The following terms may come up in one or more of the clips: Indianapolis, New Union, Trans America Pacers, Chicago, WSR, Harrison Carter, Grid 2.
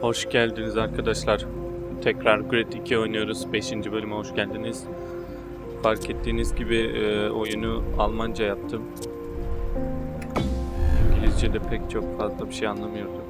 Hoş geldiniz arkadaşlar. Tekrar Grid 2 oynuyoruz. 5. bölüme hoş geldiniz. Fark ettiğiniz gibi oyunu Almanca yaptım. İngilizce'de pek çok fazla bir şey anlamıyordum.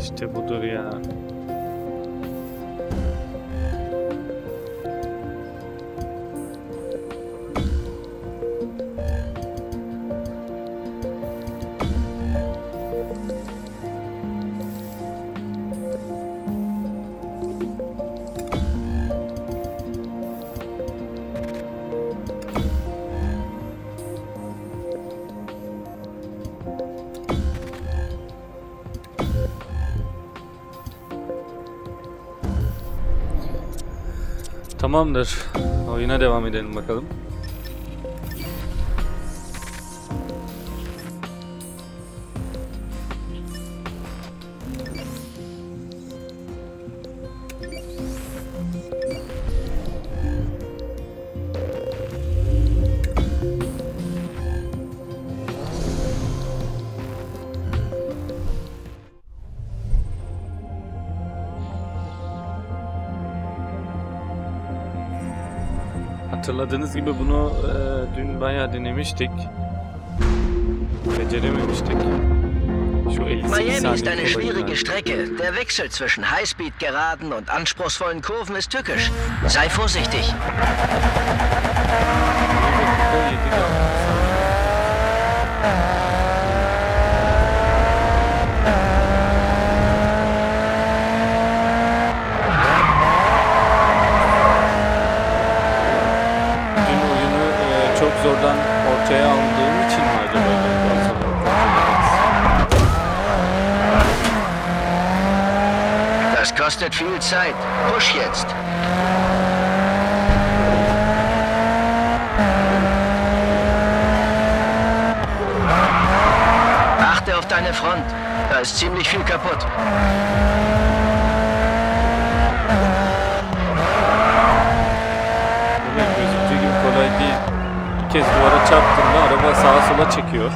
İşte budur ya. Tamamdır. Oyuna devam edelim bakalım. Hatırladığınız gibi bunu dün bayağı denemiştik. Becerememiştik. Miami ist eine schwierige Strecke. Der Wechsel zwischen Highspeed-Geraden und anspruchsvollen Kurven ist tückisch. Sei vorsichtig. Oradan ortaya aldığım için miydi böyle? Das kostet viel Zeit. Push jetzt. Achte auf deine Front. Da ist ziemlich viel kaputt. Bir kez duvara çarptığında araba sağa sola çekiyor.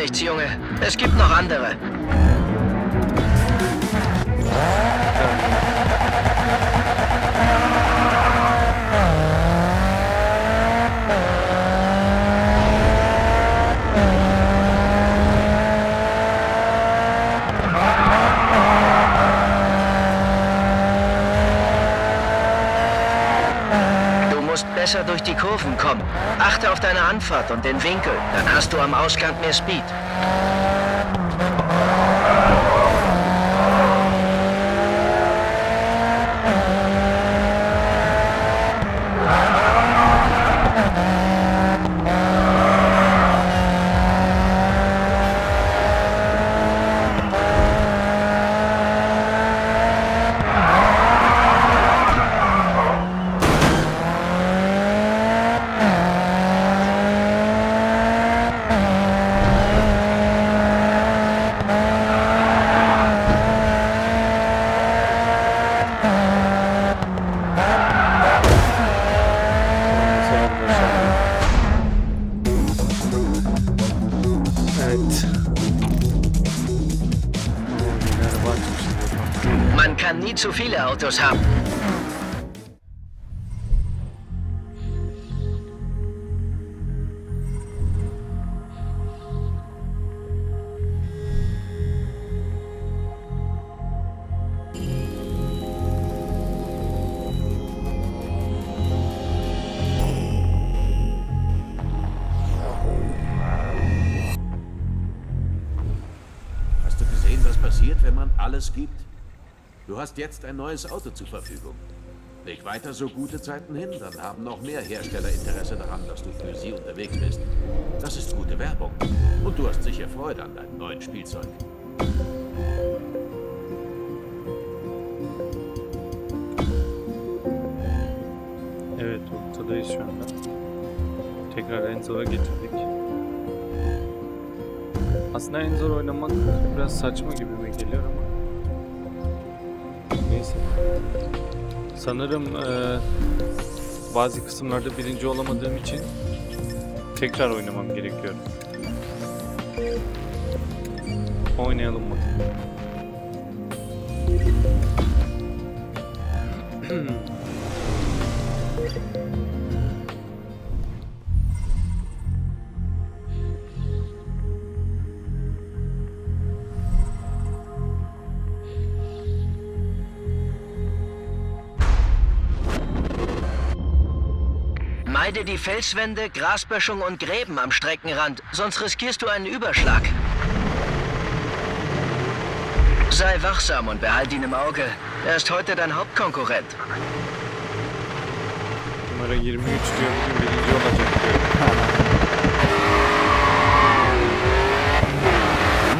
Nichts, Junge. Es gibt noch andere. Besser durch die Kurven kommen. Achte auf deine Anfahrt und den Winkel, dann hast du am Ausgang mehr Speed. zu viele Autos haben. Wenn man alles gibt. Du hast jetzt ein neues Auto zur Verfügung. Leg weiter so gute Zeiten hin, dann haben noch mehr Hersteller Interesse daran, dass du für sie unterwegs bist. Das ist gute Werbung. Und du hast sicher Freude an deinem neuen Spielzeug. Evet, ortadayız şu anda. Tekrar en zora getirdik. Aslında en zor oynamak biraz saçma gibi mi geliyor ama neyse. Sanırım bazı kısımlarda birinci olamadığım için tekrar oynamam gerekiyor. Oynayalım mı? Meide die Felswände, Grasböschung und Gräben am Streckenrand, sonst riskierst du einen Überschlag. Sei wachsam und behalte ihn im Auge. Er ist heute dein Hauptkonkurrent. Numara 23 diyor, bugün birinci olacak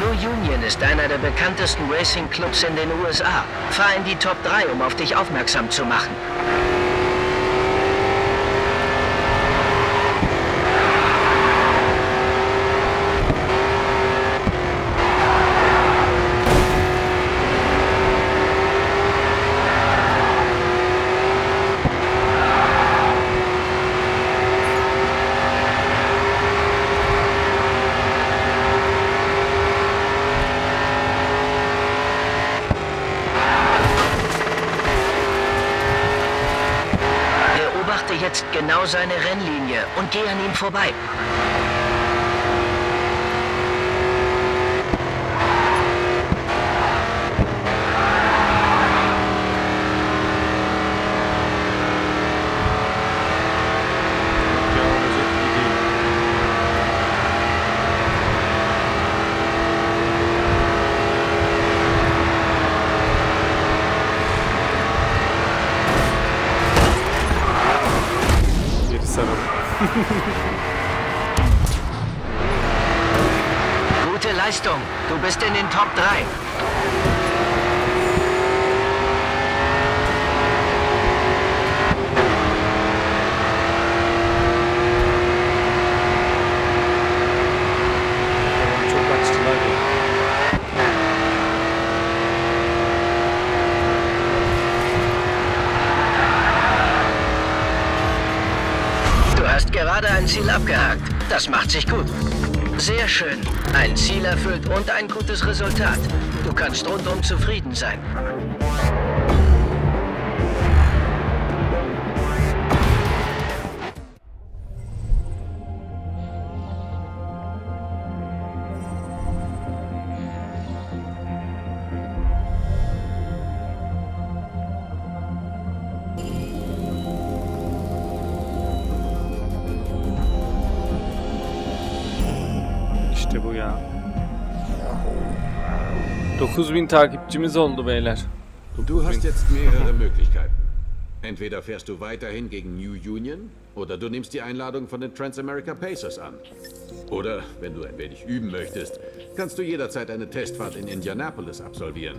diyor. New Union ist einer der bekanntesten Racing-Clubs in den USA. Fahr in die Top 3, um auf dich aufmerksam zu machen. Jetzt genau seine Rennlinie und geh an ihm vorbei. Gute Leistung, du bist in den Top 3. Gerade ein Ziel abgehakt. Das macht sich gut. Sehr schön. Ein Ziel erfüllt und ein gutes Resultat. Du kannst rundum zufrieden sein. İşte bu ya. 9000 takipçimiz oldu beyler. Du hast jetzt mehrere Möglichkeiten. Entweder fährst du weiterhin gegen New Union oder du nimmst die Einladung von den Trans America Pacers an. Oder wenn du ein wenig üben möchtest, kannst du jederzeit eine Testfahrt in Indianapolis absolvieren.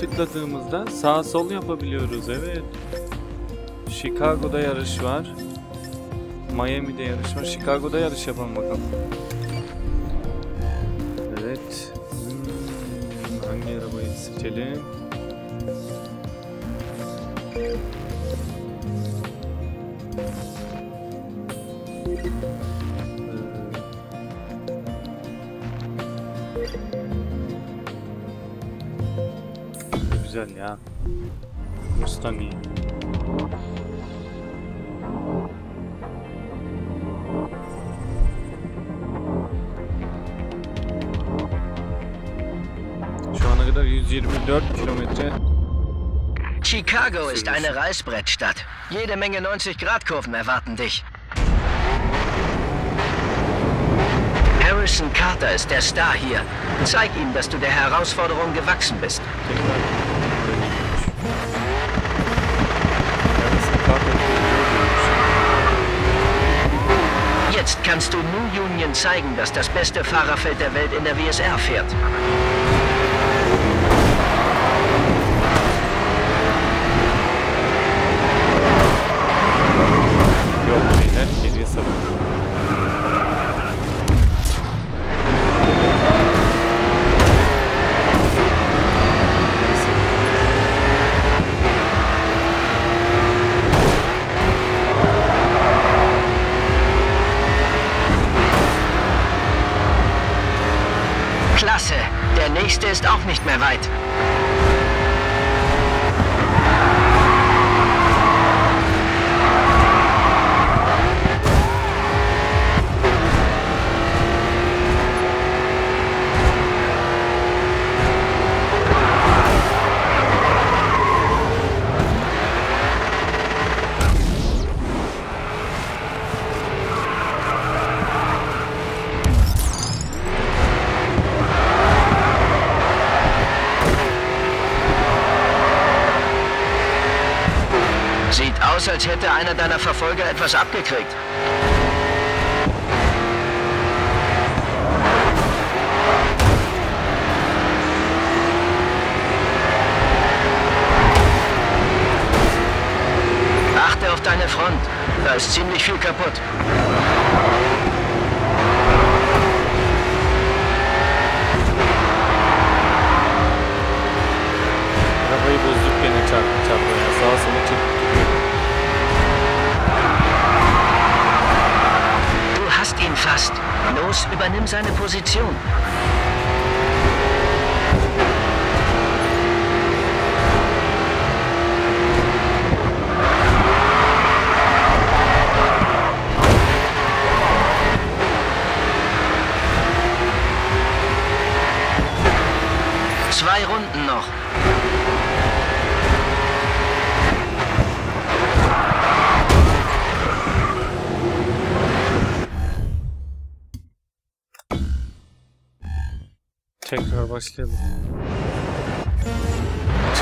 Tıkladığımızda sağ sol yapabiliyoruz. Evet. Chicago'da yarış var. Miami'de yarış var. Chicago'da yarış yapalım bakalım. Evet. Hangi arabayı seçelim? Güzel ya. Mustang iyi. Şu ana kadar 124 kilometre. Chicago ist eine Reißbrettstadt. Jede Menge 90-Grad-Kurven erwarten dich. Harrison Carter ist der Star hier. Zeig ihm, dass du der Herausforderung gewachsen bist. Jetzt kannst du New Union zeigen, dass das beste Fahrerfeld der Welt in der WSR fährt. Ist auch nicht mehr weit. Als hätte einer deiner Verfolger etwas abgekriegt. Achte auf deine Front, da ist ziemlich viel kaputt. Arabayı bozduk gene çarpmaya. Sağa sola çektik. Ihn fast. Los, übernimm seine Position. Zwei Runden noch. Tekrar başlayalım.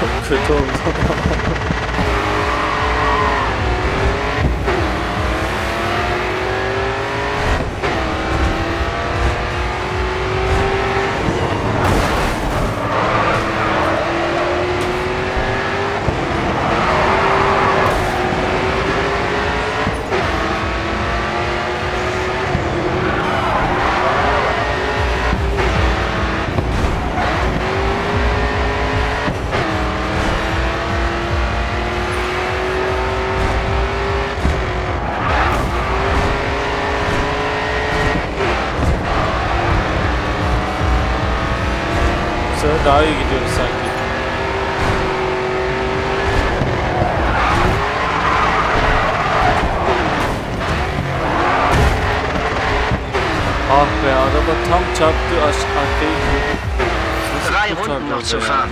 Çok kötü oldu. Daha iyi gidiyoruz sanki. Ah be, araba tam çarptı arkaya gidiyor. Drei Runden noch zu fahren.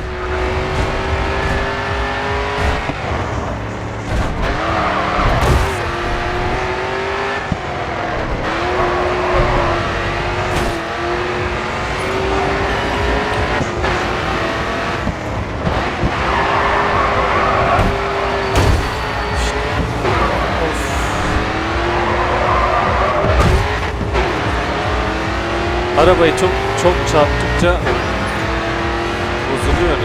Arabayı çok çarptıkça bozuluyor ya.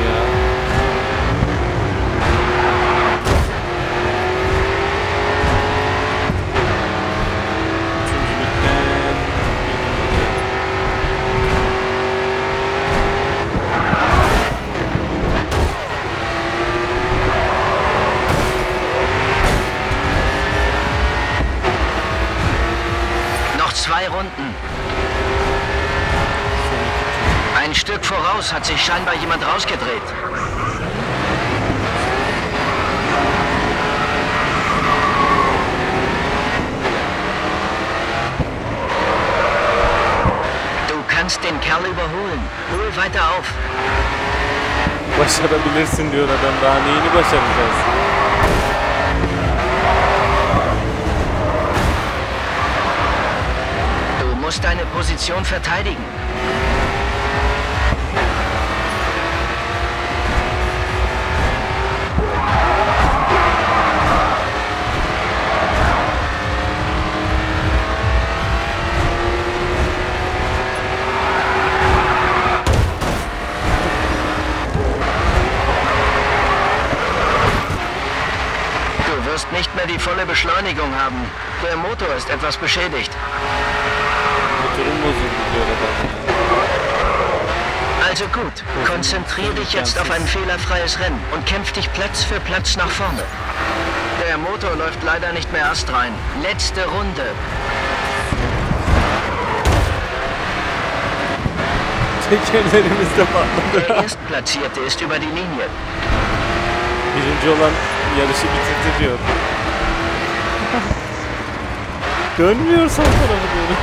2 Runden. Ein Stück voraus hat sich scheinbar jemand rausgedreht. Du kannst den Kerl überholen. Hol weiter auf. Başarabilirsin diyor adam. Daha neyini başaracağız? Du musst deine Position verteidigen. Du wirst nicht mehr die volle Beschleunigung haben. Der Motor ist etwas beschädigt. Also gut, konzentriere dich jetzt auf ein fehlerfreies Rennen und kämpf dich Platz für Platz nach vorne. Der Motor läuft leider nicht mehr astrein. Letzte Runde. Der Erstplatzierte ist über die Linie. Dönmüyor son tarafı diyorum.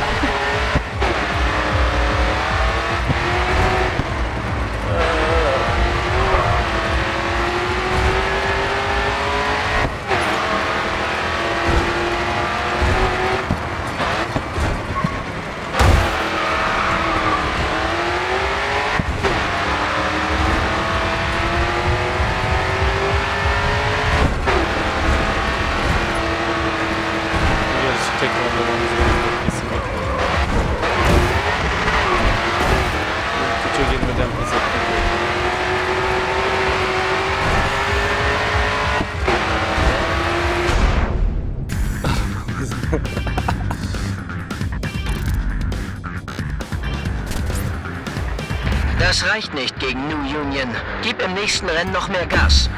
Das reicht nicht gegen New Union. Gib im nächsten Rennen noch mehr Gas.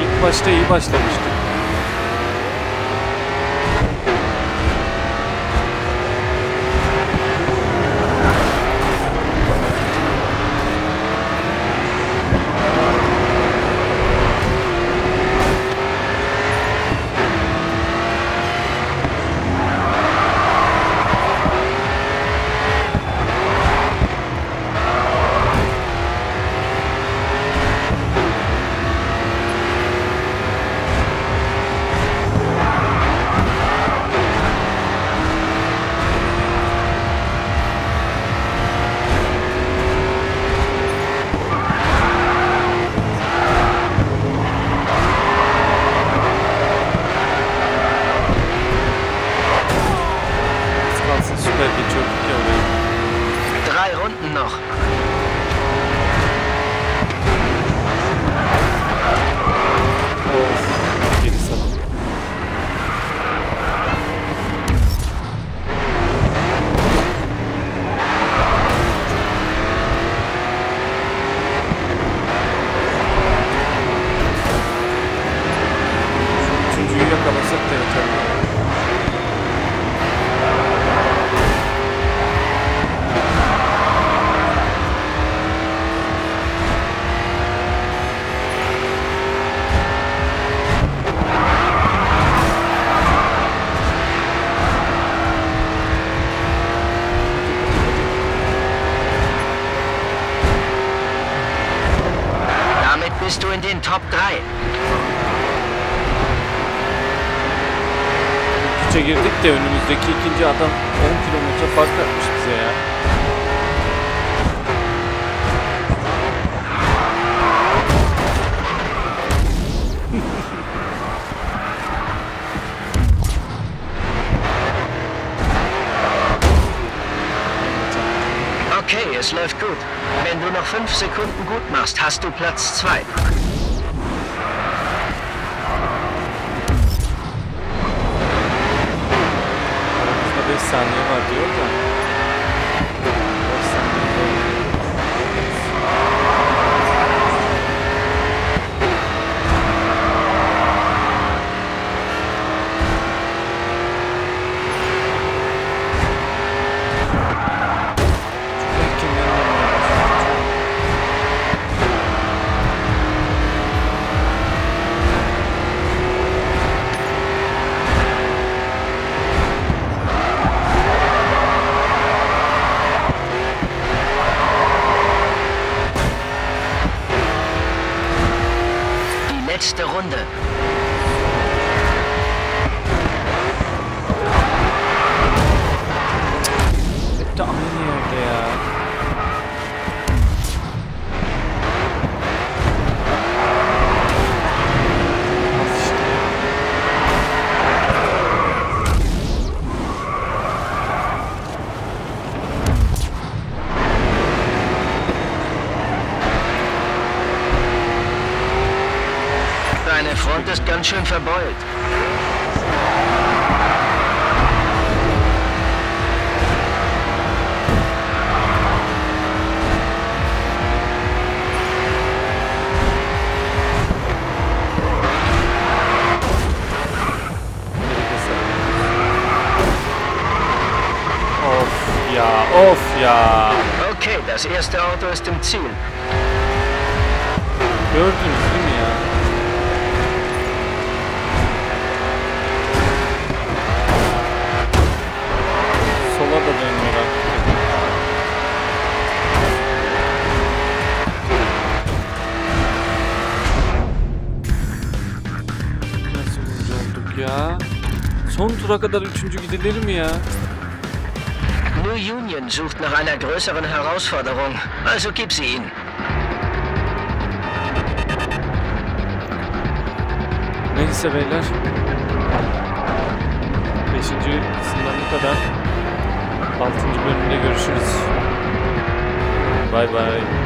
İlk başta iyi başlamıştı. Bist du in den Top 3? Üçe girdik de önümüzdeki ikinci adam 10 kilometre fark atmış bize ya. Okay, es läuft gut. Wenn du noch 5 Sekunden gut machst, hast du Platz 2. letzte Runde. Siebter Armenier, der... Deine Front ist ganz schön verbeult. Uff ja. Okay, das erste Auto ist im Ziel. Son tura kadar 3. gidilir mi ya? New Union sucht nach einer größeren Herausforderung, also gib sie ihn. Neyse beyler. 5. kısımdan bu kadar. 6. bölümde görüşürüz. Bye bye.